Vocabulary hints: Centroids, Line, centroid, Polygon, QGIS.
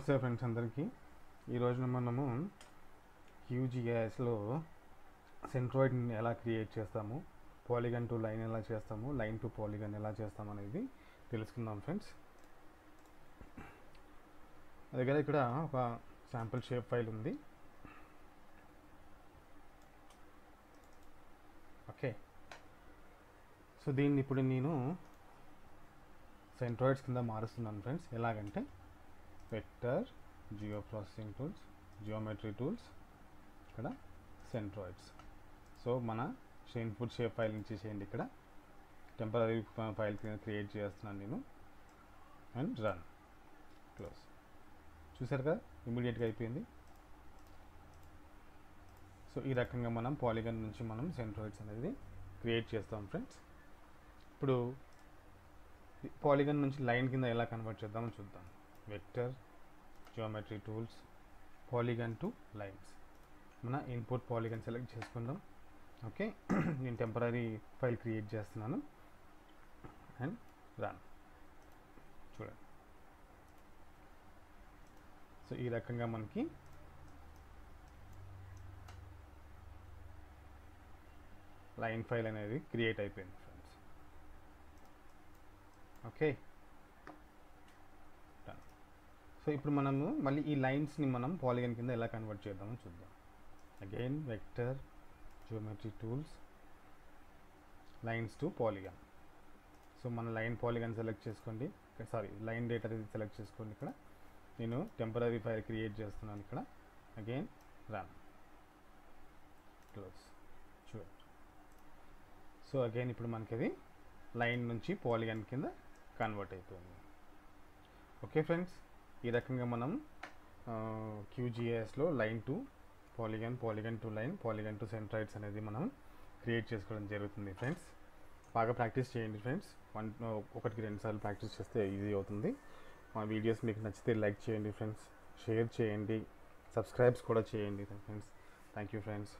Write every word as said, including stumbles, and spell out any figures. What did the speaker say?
నమస్తే ఫ్రెండ్స్ అందరికీ ఈరోజు మనము Q G I S లో సెంట్రాయిడ్ ని ఎలా క్రియేట్ చేస్తాము పాలిగన్ టు లైన్ ఎలా చేస్తాము లైన్ టు పాలిగన్ ఎలా చేస్తాము అనేది తెలుసుకుందాం ఫ్రెండ్స్ అలాగే ఇక్కడ ఒక శాంపిల్ షేప్ ఫైల్ ఉంది ఓకే సో దీన్ని ఇప్పుడు నేను సెంట్రాయిడ్స్ కింద మారుస్తున్నాను ఫ్రెండ్స్ ఎలాగంటే vector geoprocessing tools geometry tools ikkada centroids so mana input shape file nunchi cheyandi ikkada temporary file create chestunnanu nenu and run close chusaru kada immediate ga ayipindi so ee rakanga manam polygon nunchi manam centroids anedi create chestam friends ippudu polygon nunchi line kinda ela convert cheddam chuddam vector geometry tools polygon to lines mana input polygon select cheskundam okay in temporary file create chestunnanu and run chudandi so ee rakanga manaki line file anedi create ayipindi friends okay So, now we will lines in polygon convert Again, vector, geometry tools, lines to polygon. So, we line polygon select sorry, line data select chesukoni temporary file create Again, run. Close. Sure. So, again, we line to polygon convert Okay, friends. ఈ రకంగా మనం Q G I S లో line to polygon polygon to line polygon to centroids అనేది మనం create చేసుకోవడం జరుగుతుంది friends బాగా practice చేయండి ఫ్రెండ్స్ ఒకటికి రెండు సార్లు ప్రాక్టీస్ చేస్తే ఈజీ అవుతుంది మా వీడియోస్ మీకు నచ్చితే లైక్ చేయండి ఫ్రెండ్స్ షేర్ చేయండి సబ్స్క్రైబ్స్ కూడా చేయండి ఫ్రెండ్స్ థాంక్యూ ఫ్రెండ్స్